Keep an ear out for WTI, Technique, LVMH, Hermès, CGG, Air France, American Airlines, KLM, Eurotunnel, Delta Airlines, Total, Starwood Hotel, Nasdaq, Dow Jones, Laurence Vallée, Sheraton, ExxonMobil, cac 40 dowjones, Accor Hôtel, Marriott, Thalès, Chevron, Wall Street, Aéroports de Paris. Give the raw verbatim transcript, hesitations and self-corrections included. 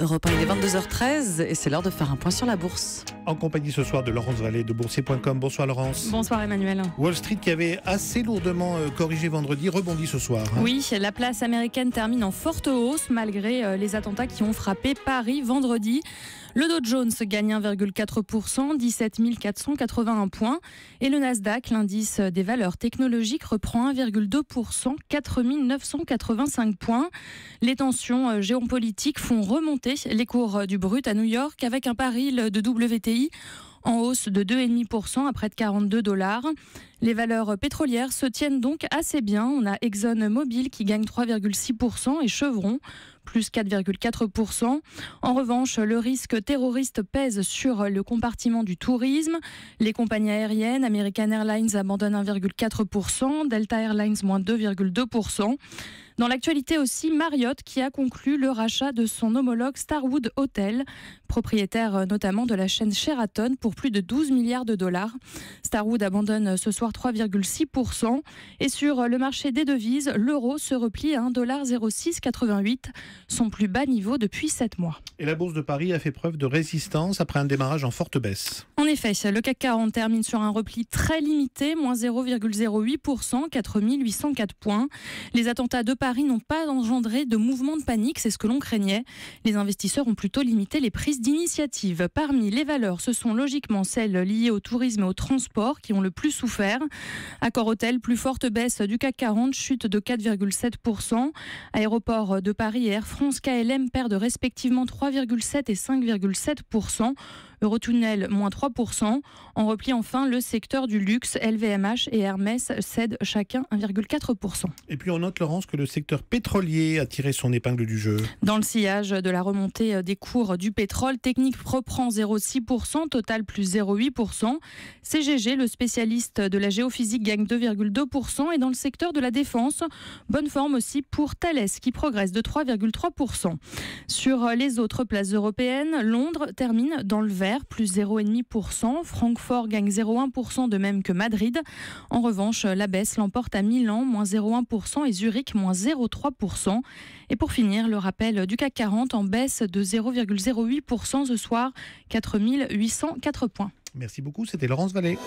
Europe un, il est vingt-deux heures treize et c'est l'heure de faire un point sur la bourse. En compagnie ce soir de Laurence Vallée de boursier point com. Bonsoir Laurence. Bonsoir Emmanuel. Wall Street qui avait assez lourdement corrigé vendredi, rebondit ce soir. Hein. Oui, la place américaine termine en forte hausse malgré les attentats qui ont frappé Paris vendredi. Le Dow Jones gagne un virgule quatre pour cent, dix-sept mille quatre cent quatre-vingt-un points. Et le Nasdaq, l'indice des valeurs technologiques, reprend un virgule deux pour cent, quatre mille neuf cent quatre-vingt-cinq points. Les tensions géopolitiques font remonter les cours du brut à New York avec un baril de W T I en hausse de deux virgule cinq pour cent à près de quarante-deux dollars. Les valeurs pétrolières se tiennent donc assez bien. On a ExxonMobil qui gagne trois virgule six pour cent et Chevron plus quatre virgule quatre pour cent. En revanche, le risque terroriste pèse sur le compartiment du tourisme. Les compagnies aériennes, American Airlines abandonne un virgule quatre pour cent, Delta Airlines moins deux virgule deux pour cent. Dans l'actualité aussi, Marriott qui a conclu le rachat de son homologue Starwood Hotel, propriétaire notamment de la chaîne Sheraton pour plus de douze milliards de dollars. Starwood abandonne ce soir trois virgule six pour cent. Et sur le marché des devises, l'euro se replie à un virgule zéro six quatre-vingt-huit, son plus bas niveau depuis sept mois. Et la Bourse de Paris a fait preuve de résistance après un démarrage en forte baisse. En effet, le CAC quarante termine sur un repli très limité, moins zéro virgule zéro huit pour cent, quatre mille huit cent quatre points. Les attentats de Paris n'ont pas engendré de mouvement de panique, c'est ce que l'on craignait. Les investisseurs ont plutôt limité les prises d'initiative. Parmi les valeurs, ce sont logiquement celles liées au tourisme et au transport qui ont le plus souffert. Accor Hôtel, plus forte baisse du CAC quarante, chute de quatre virgule sept pour cent. Aéroports de Paris et Air France, K L M perdent respectivement trois virgule sept et cinq virgule sept pour cent. Eurotunnel, moins trois pour cent. En repli enfin, le secteur du luxe, L V M H et Hermès cèdent chacun un virgule quatre pour cent. Et puis on note, Laurence, que le secteur pétrolier a tiré son épingle du jeu. Dans le sillage de la remontée des cours du pétrole, Technique reprend zéro virgule six pour cent, Total plus zéro virgule huit pour cent. C G G, le spécialiste de la géophysique, gagne deux virgule deux pour cent. Et dans le secteur de la défense, bonne forme aussi pour Thalès qui progresse de trois virgule trois pour cent. Sur les autres places européennes, Londres termine dans le vert, plus zéro virgule cinq pour cent. Francfort gagne zéro virgule un pour cent, de même que Madrid. En revanche, la baisse l'emporte à Milan, moins zéro virgule un pour cent, et Zurich, moins zéro virgule trois pour cent. Et pour finir, le rappel du CAC quarante en baisse de zéro virgule zéro huit pour cent ce soir, quatre mille huit cent quatre points. Merci beaucoup, c'était Laurence Vallée.